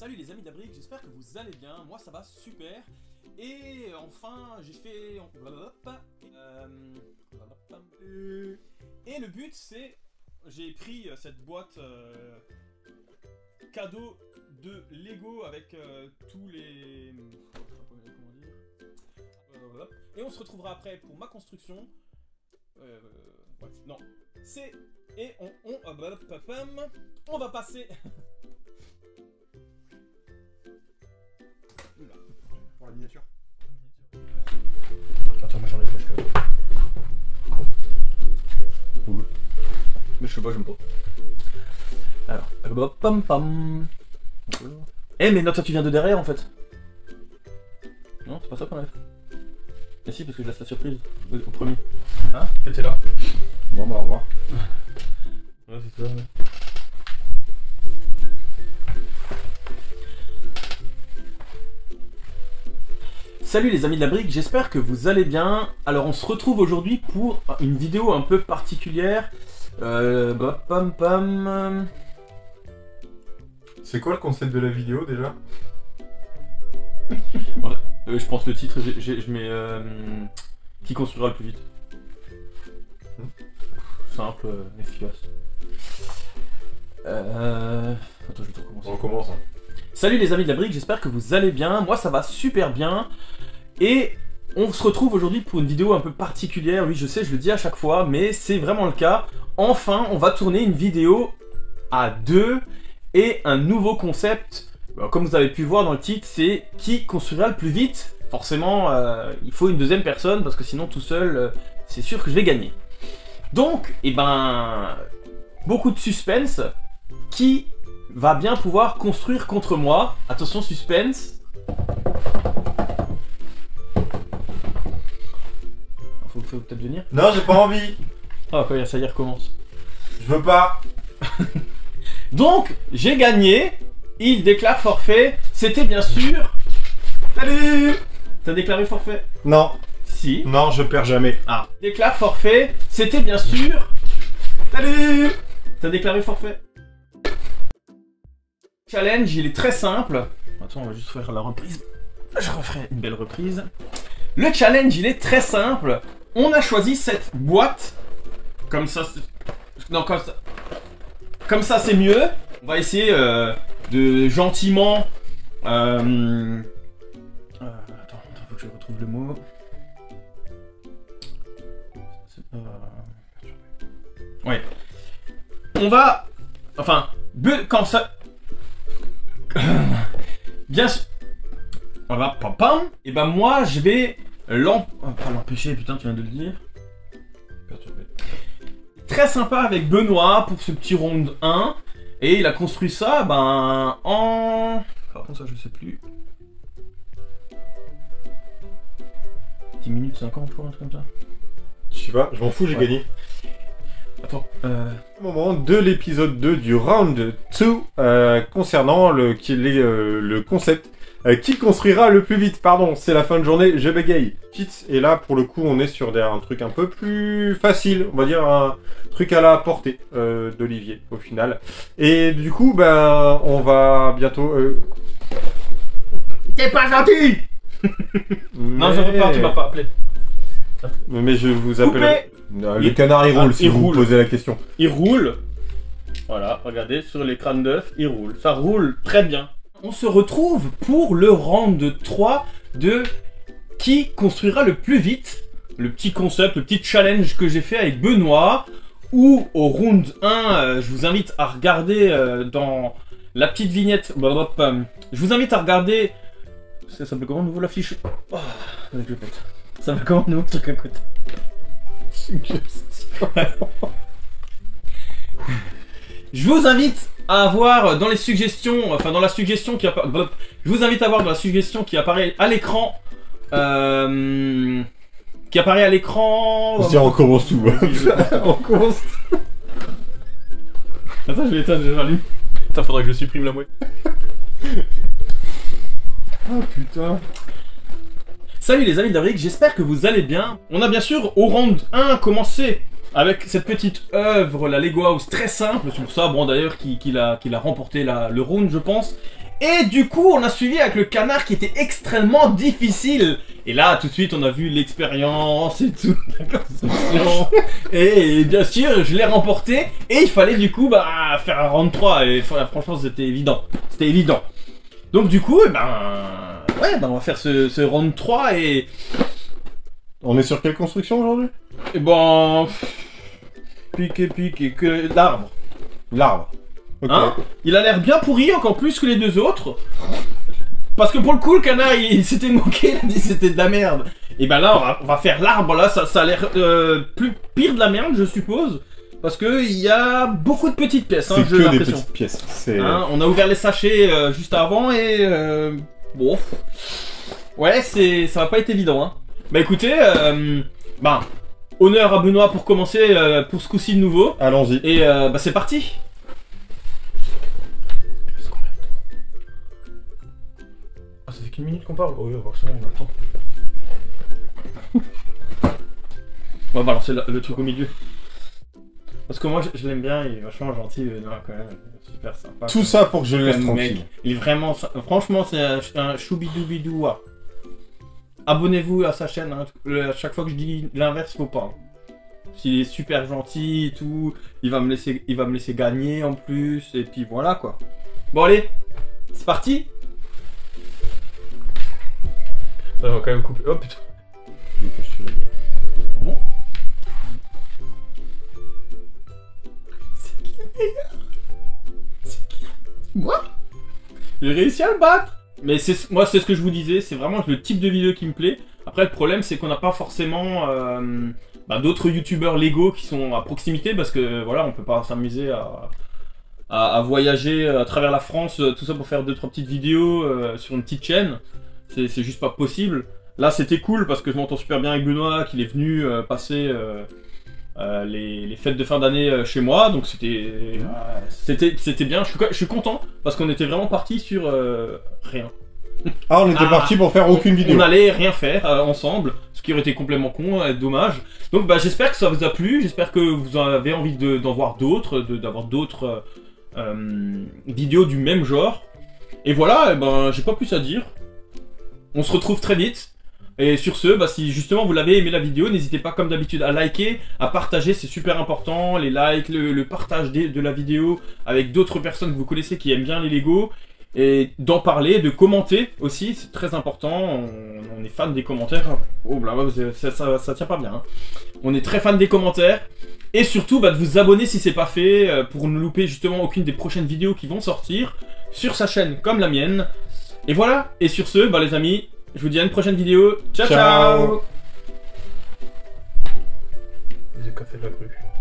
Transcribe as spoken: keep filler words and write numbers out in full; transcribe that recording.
Salut les amis de la brique, j'espère que vous allez bien, moi ça va super. Et enfin j'ai fait... Et le but c'est... J'ai pris cette boîte euh... cadeau de Lego avec euh, tous les... Comment dire ? Et on se retrouvera après pour ma construction. Euh, ouais, non. C'est... Et on... On, on va passer... Pour la miniature. Attends, moi j'en ai plus que... Mais je sais pas, j'aime pas. Alors... Pam pam. Eh mais non, ça tu viens de derrière en fait. Non, c'est pas ça qu'on a fait. Mais si, parce que je laisse la surprise au, au premier. Hein? Quel c'est là? Bon bah au revoir. Ouais c'est ça ouais. Salut les amis de la brique, j'espère que vous allez bien. Alors on se retrouve aujourd'hui pour une vidéo un peu particulière. Euh, bah pam pam. C'est quoi le concept de la vidéo déjà? Ouais. Euh, je pense le titre, je mets euh, qui construira le plus vite. Simple, euh, efficace. Euh... Attends, je vais tout recommencer. On recommence. Hein. Salut les amis de la brique, j'espère que vous allez bien. Moi ça va super bien. Et on se retrouve aujourd'hui pour une vidéo un peu particulière. Oui, je sais, je le dis à chaque fois, mais c'est vraiment le cas. Enfin, on va tourner une vidéo à deux et un nouveau concept. Comme vous avez pu voir dans le titre, c'est qui construira le plus vite. Forcément, euh, il faut une deuxième personne parce que sinon tout seul, euh, c'est sûr que je vais gagner. Donc, eh ben, beaucoup de suspense. Qui va bien pouvoir construire contre moi? Attention, suspense. Faut, faut peut-être venir. Non, j'ai pas envie. Ah, quoi, ça y recommence. Je veux pas. Donc, j'ai gagné. Il déclare forfait, c'était bien sûr... Salut! T'as déclaré forfait? Non. Si. Non, je perds jamais. Ah. Déclare forfait, c'était bien sûr... Salut! T'as déclaré forfait? Challenge, il est très simple. Attends, on va juste faire la reprise. Je referai une belle reprise. Le challenge, il est très simple. On a choisi cette boîte. Comme ça, c'est... Non, comme ça... Comme ça, c'est mieux. On va essayer... Euh... de gentiment... Euh, euh, attends, il faut que je retrouve le mot. Euh, ouais. On va... Enfin, quand ça... Bien sûr... On va... Pam pam. Et ben moi, je vais l'empêcher, putain, tu viens de le dire. Très sympa avec Benoît pour ce petit round un. Et il a construit ça, ben, en... Par contre, ça, je sais plus. dix minutes cinquante, quoi, un truc comme ça. Je sais pas, je m'en fous, j'ai ouais. gagné. Attends, euh... moment de l'épisode deux du round deux, euh, concernant le, les, euh, le concept. Euh, qui construira le plus vite? Pardon, c'est la fin de journée, je bégaye. Et là, pour le coup, on est sur des, un truc un peu plus facile, on va dire un truc à la portée euh, d'Olivier, au final. Et du coup, ben, on va bientôt... Euh... T'es pas gentil. Mais... Non, je repars, tu m'as pas appelé. Mais je vous appelle... Non, le il... canard, il roule, ah, si il vous roule. Posez la question. Il roule. Voilà, regardez, sur les crânes d'œufs, il roule. Ça roule très bien. On se retrouve pour le round trois de qui construira le plus vite. Le petit concept, le petit challenge que j'ai fait avec Benoît. Ou au round un, euh, je vous invite à regarder euh, dans la petite vignette. Je vous invite à regarder... Ça s'appelle comment nouveau la fiche? Oh, avec le pète. Ça va comment nouveau le truc à côté? Je vous invite... à voir dans les suggestions, enfin dans la suggestion qui apparaît, je vous invite à voir dans la suggestion qui apparaît à l'écran, euh, qui apparaît à l'écran. On, on commence tout. On commence tout. Attends, je vais éteindre, je vais allumer. Attends, faudra que je supprime la moitié. Oh putain. Salut les amis de la brique, j'espère que vous allez bien. On a bien sûr au round un commencé avec cette petite œuvre, la Lego House, très simple, c'est pour ça, bon d'ailleurs, qu'il a, qu'il a remporté la, le round, je pense. Et du coup, on a suivi avec le canard qui était extrêmement difficile. Et là, tout de suite, on a vu l'expérience et tout, la construction. Et, et bien sûr, je l'ai remporté. Et il fallait du coup bah, faire un round trois. Et franchement, c'était évident. C'était évident. Donc du coup, eh ben, ouais, ben, on va faire ce, ce round trois et... On est sur quelle construction aujourd'hui? Eh ben... Pique et pique et que... L'arbre. L'arbre. Okay. Hein, il a l'air bien pourri, encore plus que les deux autres. Parce que pour le coup, le canard, il, il s'était moqué, il a dit c'était de la merde. Et ben là, on va, on va faire l'arbre, là, ça, ça a l'air euh, plus pire de la merde, je suppose. Parce qu'il y a beaucoup de petites pièces, hein, j'ai l'impression. C'est que des petites pièces. Hein, on a ouvert les sachets euh, juste avant et... Euh, bon... Ouais, ça va pas être évident, hein. Bah écoutez, euh, bah, honneur à Benoît pour commencer, euh, pour ce coup-ci de nouveau. Allons-y. Et euh, bah c'est parti. Ah, ça fait qu'une minute qu'on parle. Oh oui, c'est bon, on a le temps. On va balancer le truc au milieu. Parce que moi, je, je l'aime bien, il est vachement gentil, Benoît, quand même. Super sympa. Tout ça pour que je le laisse tranquille. Mec. Il est vraiment... Franchement, c'est un, un choubidoubidouwa. Abonnez-vous à sa chaîne, hein. À chaque fois que je dis l'inverse, faut pas. S'il est super gentil et tout, il va me laisser, il va me laisser gagner en plus, et puis voilà quoi. Bon allez, c'est parti. Ça va quand même couper. Oh putain. Bon. C'est qui le meilleur? C'est qui? Moi? J'ai réussi à le battre. Mais moi c'est ce que je vous disais, c'est vraiment le type de vidéo qui me plaît. Après le problème c'est qu'on n'a pas forcément euh, bah, d'autres youtubeurs Lego qui sont à proximité parce que voilà on peut pas s'amuser à, à, à voyager à travers la France, tout ça pour faire deux trois petites vidéos euh, sur une petite chaîne. C'est juste pas possible. Là c'était cool parce que je m'entends super bien avec Benoît qu'il est venu euh, passer euh, euh, les, les fêtes de fin d'année euh, chez moi. Donc c'était euh, c'était bien, je suis, je suis content parce qu'on était vraiment parti sur... Euh, rien. Ah, on était ah, parti pour faire aucune on, vidéo. On allait rien faire euh, ensemble, ce qui aurait été complètement con, euh, dommage. Donc bah, j'espère que ça vous a plu, j'espère que vous avez envie d'en voir d'autres, d'avoir d'autres euh, vidéos du même genre. Et voilà, eh ben, j'ai pas plus à dire. On se retrouve très vite. Et sur ce, bah, si justement vous l'avez aimé la vidéo, n'hésitez pas comme d'habitude à liker, à partager, c'est super important. Les likes, le, le partage de, de la vidéo avec d'autres personnes que vous connaissez qui aiment bien les Lego. Et d'en parler, de commenter aussi, c'est très important, on, on est fan des commentaires, oh là, ça, ça, ça tient pas bien, hein. On est très fan des commentaires, et surtout bah, de vous abonner si c'est pas fait, euh, pour ne louper justement aucune des prochaines vidéos qui vont sortir, sur sa chaîne comme la mienne, et voilà, et sur ce, bah les amis, je vous dis à une prochaine vidéo, ciao ciao, ciao. Le café de la grue.